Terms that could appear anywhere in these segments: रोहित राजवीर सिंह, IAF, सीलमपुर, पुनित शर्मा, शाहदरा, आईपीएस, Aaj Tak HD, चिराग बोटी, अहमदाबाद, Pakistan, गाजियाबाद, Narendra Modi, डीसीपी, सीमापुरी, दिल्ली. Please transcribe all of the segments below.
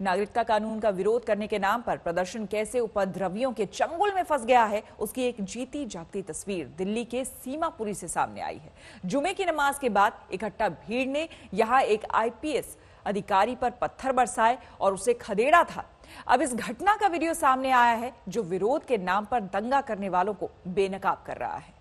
नागरिकता कानून का विरोध करने के नाम पर प्रदर्शन कैसे उपद्रवियों के चंगुल में फंस गया है, उसकी एक जीती जागती तस्वीर दिल्ली के सीमापुरी से सामने आई है। जुमे की नमाज के बाद इकट्ठा भीड़ ने यहां एक आईपीएस अधिकारी पर पत्थर बरसाए और उसे खदेड़ा था। अब इस घटना का वीडियो सामने आया है जो विरोध के नाम पर दंगा करने वालों को बेनकाब कर रहा है।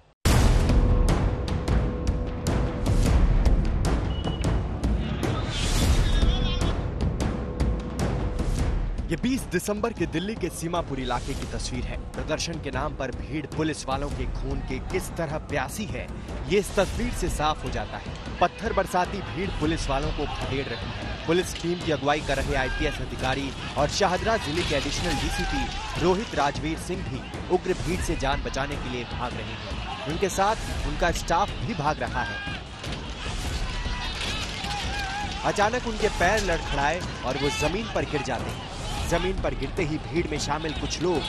ये 20 दिसंबर के दिल्ली के सीमापुरी इलाके की तस्वीर है। प्रदर्शन के नाम पर भीड़ पुलिस वालों के खून के किस तरह प्यासी है ये इस तस्वीर से साफ हो जाता है। पत्थर बरसाती भीड़ पुलिस वालों को खदेड़ रही है। पुलिस टीम की अगुवाई कर रहे आईपीएस अधिकारी और शाहदरा जिले के एडिशनल डीसीपी रोहित राजवीर सिंह भी उग्र भीड़ से जान बचाने के लिए भाग रहे हैं। उनके साथ उनका स्टाफ भी भाग रहा है। अचानक उनके पैर लड़खड़ाए और वो जमीन पर गिर जाते हैं। जमीन पर गिरते ही भीड़ में शामिल कुछ लोग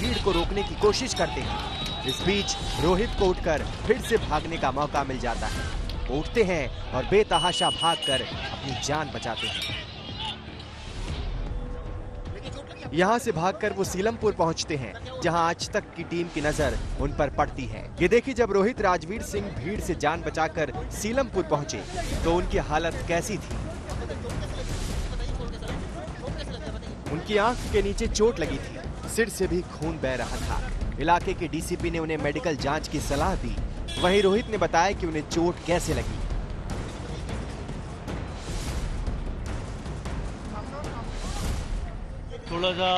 भीड़ को रोकने की कोशिश करते हैं। इस बीच रोहित को उठकर फिर से भागने का मौका मिल जाता है। वो उठते हैं और बेतहाशा भागकर अपनी जान बचाते हैं। यहाँ से भागकर वो सीलमपुर पहुँचते हैं जहाँ आज तक की टीम की नजर उन पर पड़ती है। ये देखिए, जब रोहित राजवीर सिंह भीड़ से जान बचाकर सीलमपुर पहुँचे तो उनकी हालत कैसी थी। उनकी आंख के नीचे चोट लगी थी, सिर से भी खून बह रहा था। इलाके के डीसीपी ने उन्हें मेडिकल जांच की सलाह दी। वहीं रोहित ने बताया कि उन्हें चोट कैसे लगी। थोड़ा सा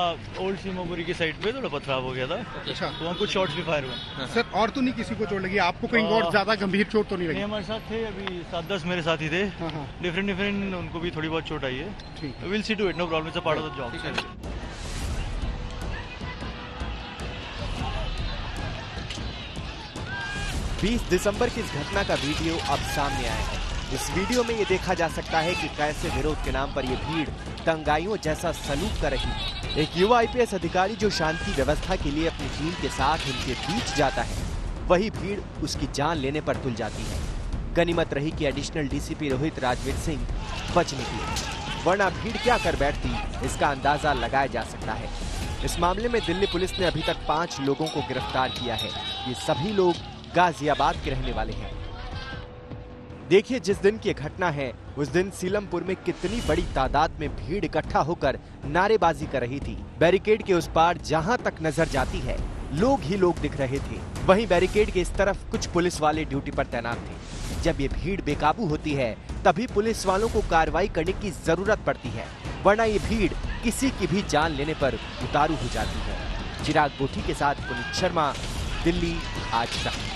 ओल्ड सीमापुरी की साइड पे थोड़ा पथराव हो गया था। अच्छा। तो हम कुछ शॉट्स भी फायर हुए। सर, और तो नहीं किसी को चोट लगी? आपको कहीं और ज्यादा गंभीर चोट तो नहीं लगी? हमारे साथ थे अभी 7-10 मेरे साथ ही थे। डिफरेंट उनको भी थोड़ी बहुत चोट आई है। ठीक है, will see to it, no problem, it's a part of the job. बीस दिसंबर की इस घटना का वीडियो अब सामने आया है। इस वीडियो में ये देखा जा सकता है कि कैसे विरोध के नाम पर ये भीड़ दंगाइयों जैसा सलूक कर रही है। एक युवा आईपीएस अधिकारी जो शांति व्यवस्था के लिए अपनी टीम के साथ इनके बीच जाता है, वही भीड़ उसकी जान लेने पर तुल जाती है। गनीमत रही कि एडिशनल डीसीपी रोहित राजवीर सिंह बच निकले, वरना भीड़ क्या कर बैठती इसका अंदाजा लगाया जा सकता है। इस मामले में दिल्ली पुलिस ने अभी तक 5 लोगों को गिरफ्तार किया है। ये सभी लोग गाजियाबाद के रहने वाले हैं। देखिए, जिस दिन की घटना है उस दिन सीलमपुर में कितनी बड़ी तादाद में भीड़ इकट्ठा होकर नारेबाजी कर रही थी। बैरिकेड के उस पार जहां तक नजर जाती है लोग ही लोग दिख रहे थे। वहीं बैरिकेड के इस तरफ कुछ पुलिस वाले ड्यूटी पर तैनात थे। जब ये भीड़ बेकाबू होती है तभी पुलिस वालों को कार्रवाई करने की जरूरत पड़ती है, वरना ये भीड़ किसी की भी जान लेने पर उतारू हो जाती है। चिराग बोटी के साथ पुनित शर्मा, दिल्ली आज तक।